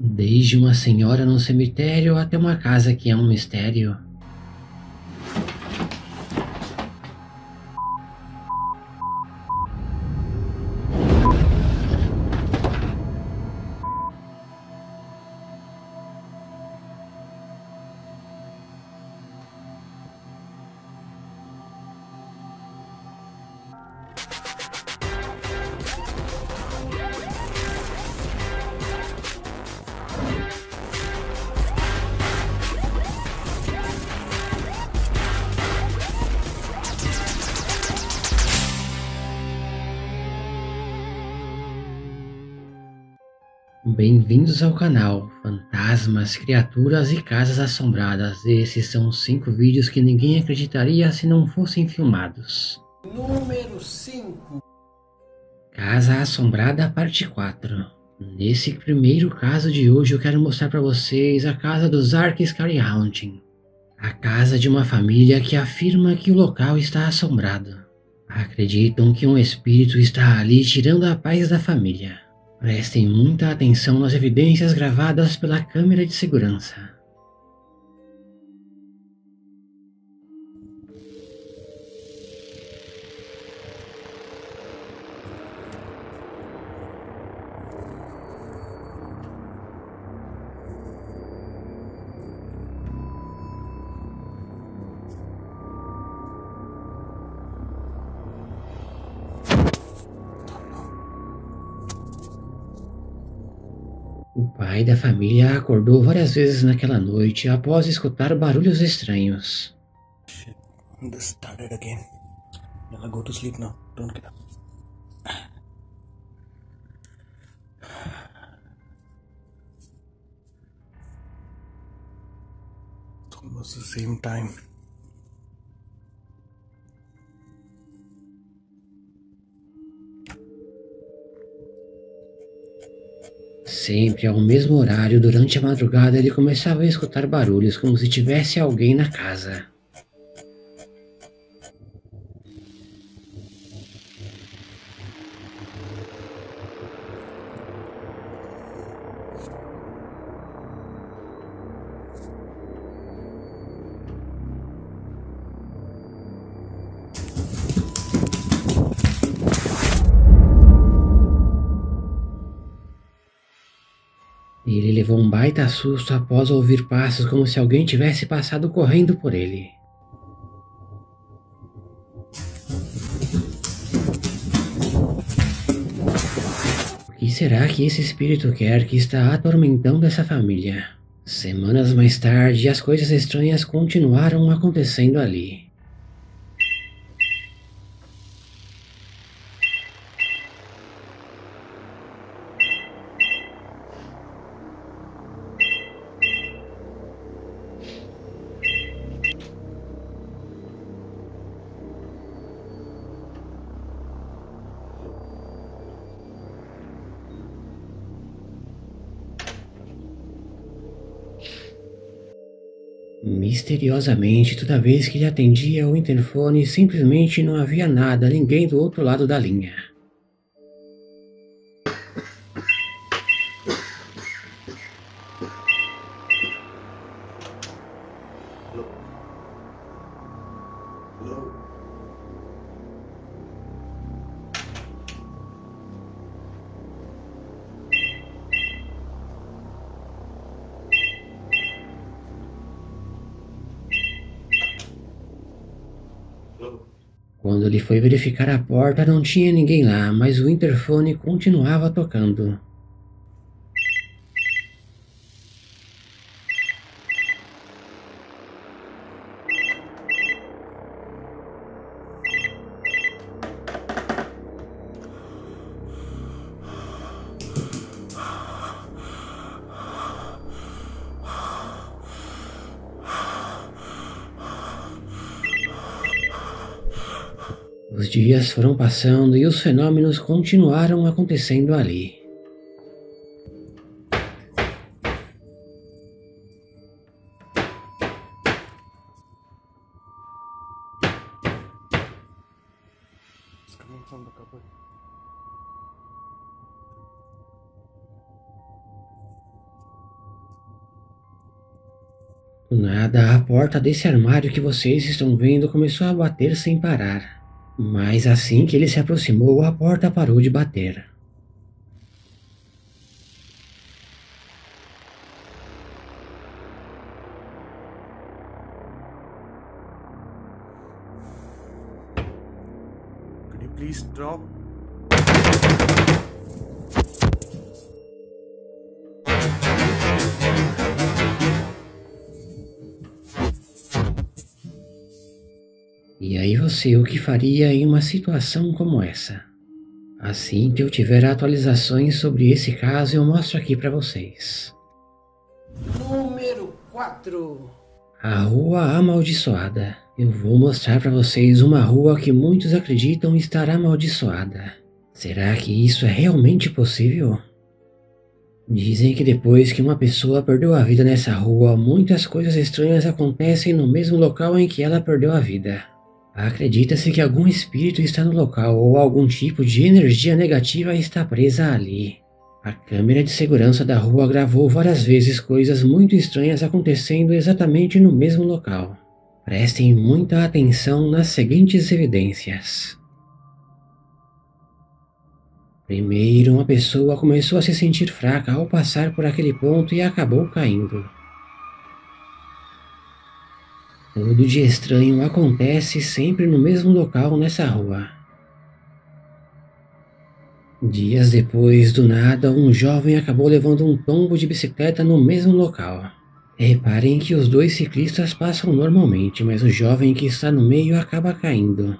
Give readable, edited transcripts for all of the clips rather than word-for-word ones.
Desde uma senhora num cemitério até uma casa que é um mistério. Bem-vindos ao canal Fantasmas, Criaturas e Casas Assombradas. Esses são os 5 vídeos que ninguém acreditaria se não fossem filmados. Número 5: Casa Assombrada, parte 4. Nesse primeiro caso de hoje eu quero mostrar para vocês a casa dos Ark's Carry Hunting. A casa de uma família que afirma que o local está assombrado. Acreditam que um espírito está ali tirando a paz da família. Prestem muita atenção nas evidências gravadas pela câmera de segurança. O pai da família acordou várias vezes naquela noite após escutar barulhos estranhos. Sempre ao mesmo horário, durante a madrugada, ele começava a escutar barulhos, como se tivesse alguém na casa. Ele levou um baita susto após ouvir passos como se alguém tivesse passado correndo por ele. O que será que esse espírito quer que está atormentando essa família? Semanas mais tarde, as coisas estranhas continuaram acontecendo ali. Misteriosamente, toda vez que ele atendia o interfone, simplesmente não havia nada, ninguém do outro lado da linha. Quando ele foi verificar a porta, não tinha ninguém lá, mas o interfone continuava tocando. Os dias foram passando e os fenômenos continuaram acontecendo ali. Do nada, a porta desse armário que vocês estão vendo começou a bater sem parar. Mas assim que ele se aproximou, a porta parou de bater. Could you please drop? E aí você, o que faria em uma situação como essa? Assim que eu tiver atualizações sobre esse caso, eu mostro aqui pra vocês. Número 4. A Rua Amaldiçoada. Eu vou mostrar pra vocês uma rua que muitos acreditam estar amaldiçoada. Será que isso é realmente possível? Dizem que depois que uma pessoa perdeu a vida nessa rua, muitas coisas estranhas acontecem no mesmo local em que ela perdeu a vida. Acredita-se que algum espírito está no local ou algum tipo de energia negativa está presa ali. A câmera de segurança da rua gravou várias vezes coisas muito estranhas acontecendo exatamente no mesmo local. Prestem muita atenção nas seguintes evidências. Primeiro, uma pessoa começou a se sentir fraca ao passar por aquele ponto e acabou caindo. Tudo de estranho acontece sempre no mesmo local nessa rua. Dias depois, do nada, um jovem acabou levando um tombo de bicicleta no mesmo local. Reparem que os dois ciclistas passam normalmente, mas o jovem que está no meio acaba caindo.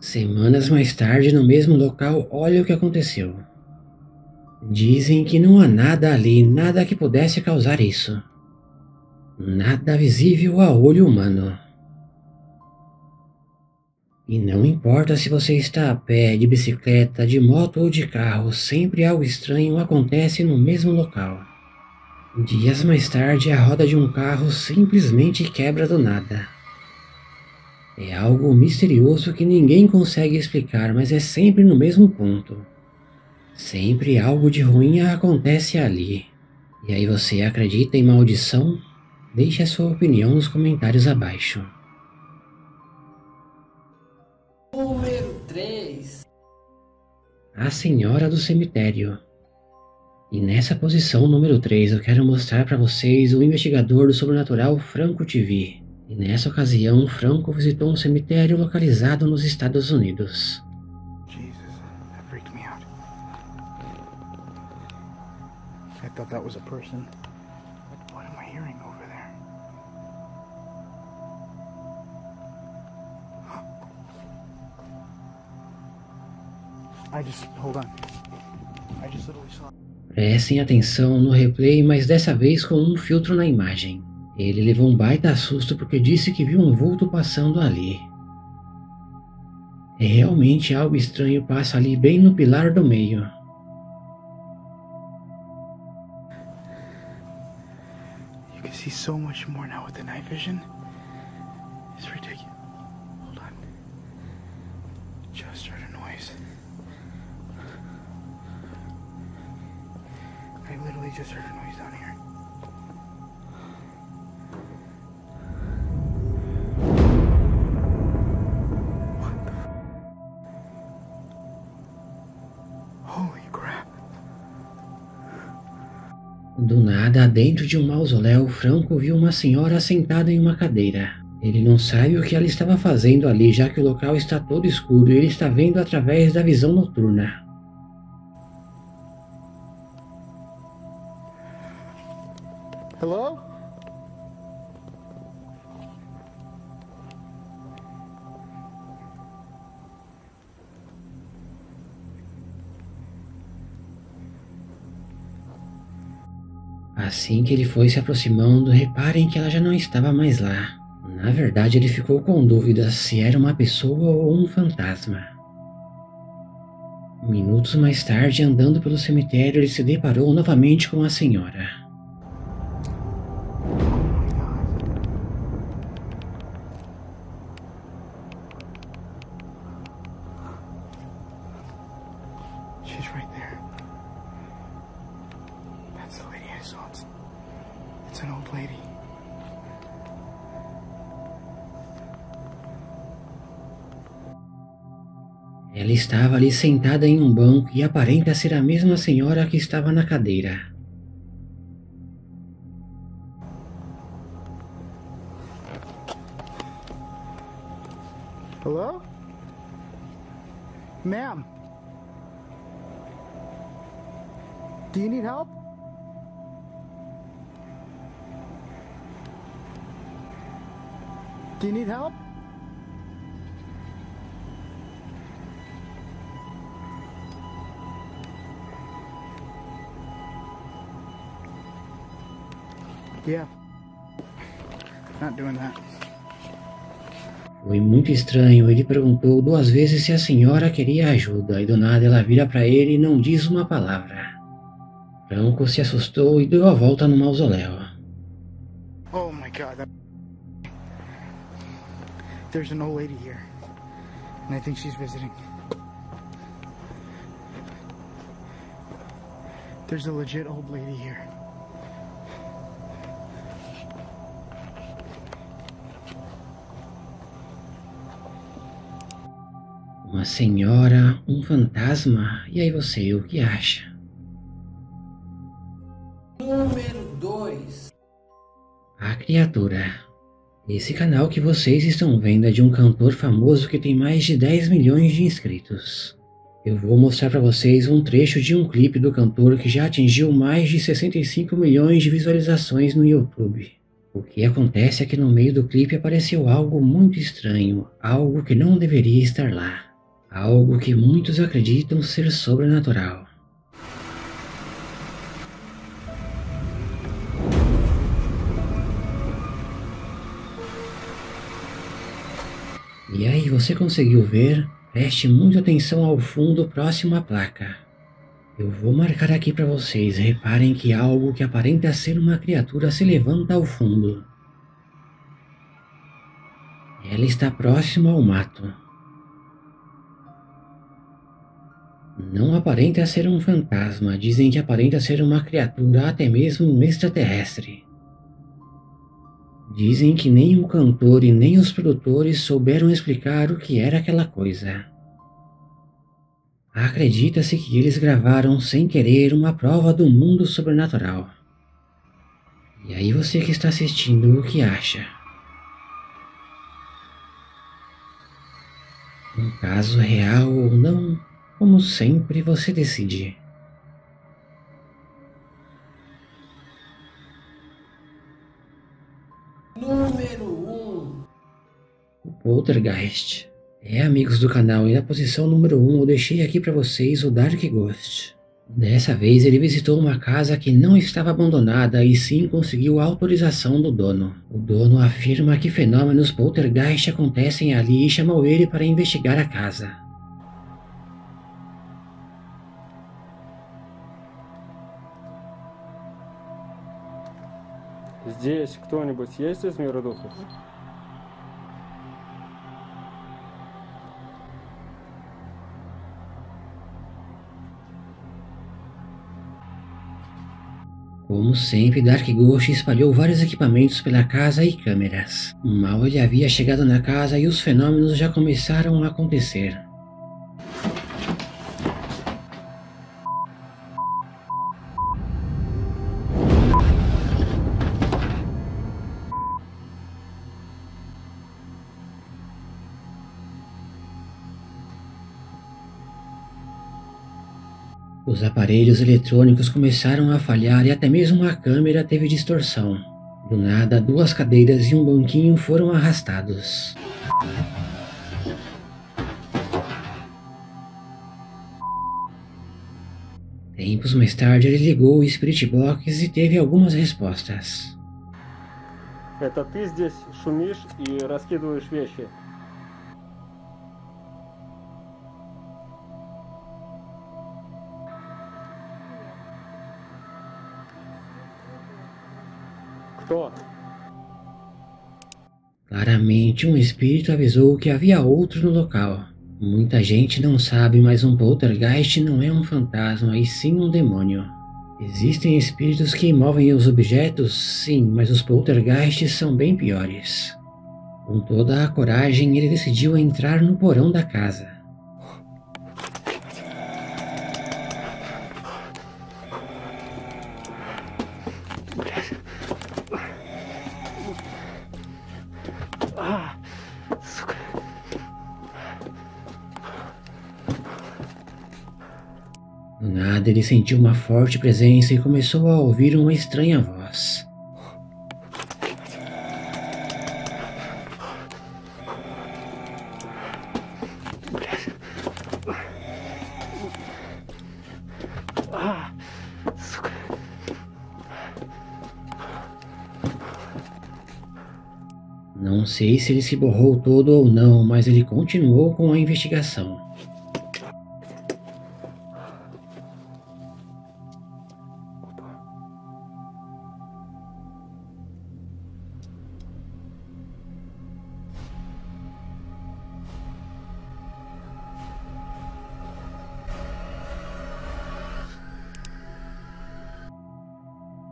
Semanas mais tarde, no mesmo local, olha o que aconteceu. Dizem que não há nada ali, nada que pudesse causar isso. Nada visível a olho humano. E não importa se você está a pé, de bicicleta, de moto ou de carro, sempre algo estranho acontece no mesmo local. Dias mais tarde, a roda de um carro simplesmente quebra do nada. É algo misterioso que ninguém consegue explicar, mas é sempre no mesmo ponto. Sempre algo de ruim acontece ali. E aí, você acredita em maldição? Deixe a sua opinião nos comentários abaixo. Número 3. A Senhora do Cemitério. E nessa posição número 3 eu quero mostrar para vocês o investigador do sobrenatural Franco TV. E nessa ocasião, Franco visitou um cemitério localizado nos Estados Unidos. Jesus, that freaked me out. I thought that was a person. What am I hearing over there? Prestem atenção no replay, mas dessa vez com um filtro na imagem. Ele levou um baita susto porque disse que viu um vulto passando ali. Realmente algo estranho passa ali bem no pilar do meio. You can see so much more now with the night vision. It's ridiculous. Hold on. Just heard a noise. I literally just heard a noise down here. What the f... Holy crap. Do nada, dentro de um mausoléu, Franco viu uma senhora sentada em uma cadeira. Ele não sabe o que ela estava fazendo ali, já que o local está todo escuro e ele está vendo através da visão noturna. Hello? Assim que ele foi se aproximando, reparem que ela já não estava mais lá. Na verdade, ele ficou com dúvidas se era uma pessoa ou um fantasma. Minutos mais tarde, andando pelo cemitério, ele se deparou novamente com a senhora. She's right there. That's the lady I saw. It's an old lady. Ela estava ali sentada em um banco e aparenta ser a mesma senhora que estava na cadeira. Hello? Ma'am. Do you need help? Do you need help? Yeah. Not doing that. Foi muito estranho. Ele perguntou 2 vezes se a senhora queria ajuda e do nada ela vira para ele e não diz uma palavra. Franco se assustou e deu a volta no mausoléu. Oh my God! There's an old lady here, and I think she's visiting. There's a legit old lady here. Uma senhora, um fantasma, e aí você, o que acha? Número 2. A Criatura. Esse canal que vocês estão vendo é de um cantor famoso que tem mais de 10 milhões de inscritos. Eu vou mostrar para vocês um trecho de um clipe do cantor que já atingiu mais de 65 milhões de visualizações no YouTube. O que acontece é que no meio do clipe apareceu algo muito estranho, algo que não deveria estar lá. Algo que muitos acreditam ser sobrenatural. E aí, você conseguiu ver? Preste muita atenção ao fundo próximo à placa. Eu vou marcar aqui para vocês, reparem que algo que aparenta ser uma criatura se levanta ao fundo. Ela está próxima ao mato. Não aparenta ser um fantasma, dizem que aparenta ser uma criatura, até mesmo um extraterrestre. Dizem que nem o cantor e nem os produtores souberam explicar o que era aquela coisa. Acredita-se que eles gravaram sem querer uma prova do mundo sobrenatural. E aí você que está assistindo, o que acha? Um caso real ou não? Como sempre, você decide. Número 1. O Poltergeist. Amigos do canal, e na posição número 1 eu deixei aqui para vocês o Dark Ghost. Dessa vez ele visitou uma casa que não estava abandonada e sim conseguiu a autorização do dono. O dono afirma que fenômenos poltergeist acontecem ali e chamou ele para investigar a casa. Здесь кто-нибудь есть из мира духов? Como sempre, Dark Ghost espalhou vários equipamentos pela casa e câmeras. Mal ele havia chegado na casa e os fenômenos já começaram a acontecer. Os aparelhos eletrônicos começaram a falhar e até mesmo a câmera teve distorção. Do nada, 2 cadeiras e um banquinho foram arrastados. Tempos mais tarde, ele ligou o Spirit Box e teve algumas respostas. Это ты здесь шумишь и раскидываешь вещи. Claramente, um espírito avisou que havia outro no local. Muita gente não sabe, mas um poltergeist não é um fantasma e sim um demônio. Existem espíritos que movem os objetos, sim, mas os poltergeists são bem piores. Com toda a coragem, ele decidiu entrar no porão da casa. Do nada, ele sentiu uma forte presença e começou a ouvir uma estranha voz. Não sei se ele se borrou todo ou não, mas ele continuou com a investigação.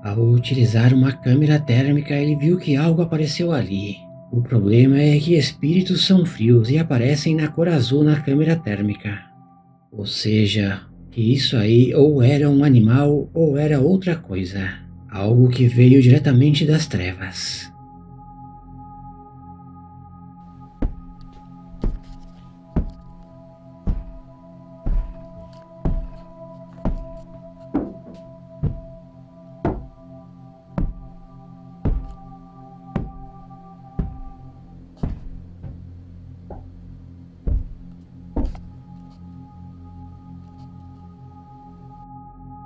Ao utilizar uma câmera térmica, ele viu que algo apareceu ali. O problema é que espíritos são frios e aparecem na cor azul na câmera térmica. Ou seja, que isso aí ou era um animal ou era outra coisa. Algo que veio diretamente das trevas.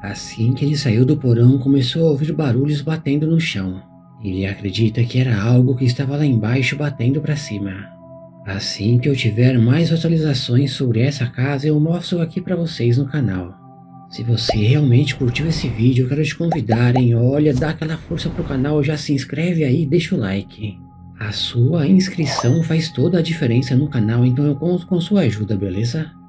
Assim que ele saiu do porão, começou a ouvir barulhos batendo no chão. Ele acredita que era algo que estava lá embaixo batendo para cima. Assim que eu tiver mais atualizações sobre essa casa, eu mostro aqui para vocês no canal. Se você realmente curtiu esse vídeo, eu quero te convidar, hein? Olha, dá aquela força pro canal, já se inscreve aí e deixa o like. A sua inscrição faz toda a diferença no canal, então eu conto com sua ajuda, beleza?